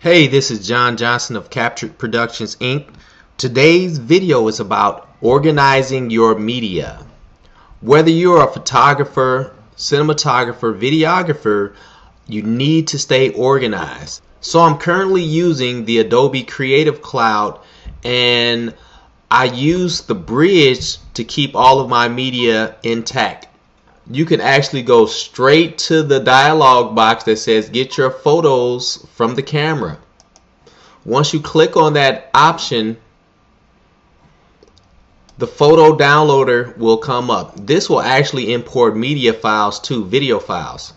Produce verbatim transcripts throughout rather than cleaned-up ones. Hey, this is John Johnson of Captured Productions, Incorporated. Today's video is about organizing your media. Whether you're a photographer, cinematographer, videographer, you need to stay organized. So I'm currently using the Adobe Creative Cloud, and I use the Bridge to keep all of my media intact. You can actually go straight to the dialog box that says get your photos from the camera. Once you click on that option, the photo downloader will come up. This will actually import media files to video files.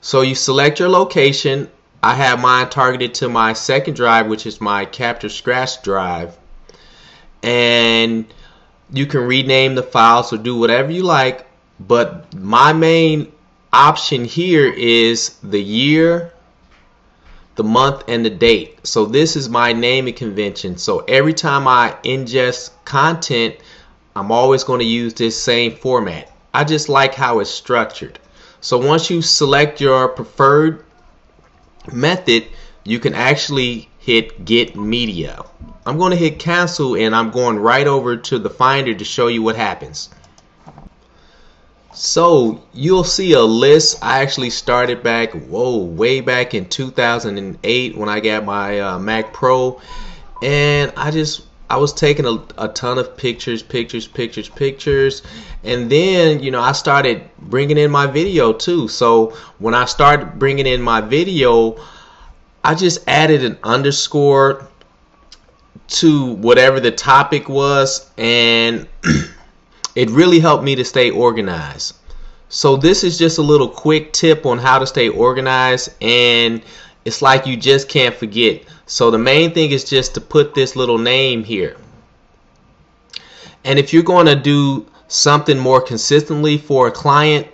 So you select your location. I have mine targeted to my second drive, which is my Capture Scratch drive, and you can rename the files or do whatever you like, but my main option here is the year, the month, and the date. So this is my naming convention. So every time I ingest content, I'm always going to use this same format. I just like how it's structured. So once you select your preferred method, you can actually hit Get Media. I'm going to hit cancel, and I'm going right over to the Finder to show you what happens. So you'll see a list. I actually started back, whoa, way back in two thousand eight when I got my uh, Mac Pro, and I just I was taking a, a ton of pictures, pictures, pictures, pictures, and then you know I started bringing in my video too. So when I started bringing in my video, I just added an underscore to whatever the topic was, and it really helped me to stay organized. So this is just a little quick tip on how to stay organized, and it's like you just can't forget. So the main thing is just to put this little name here, and if you're going to do something more consistently for a client,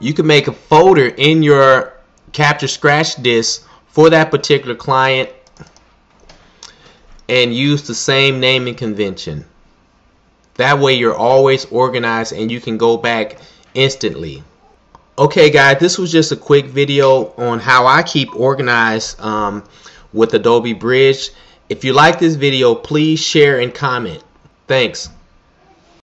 you can make a folder in your Capture Scratch disk for that particular client and use the same naming convention. That way you're always organized and you can go back instantly. Okay guys, this was just a quick video on how I keep organized um, with Adobe Bridge. If you like this video, please share and comment. Thanks.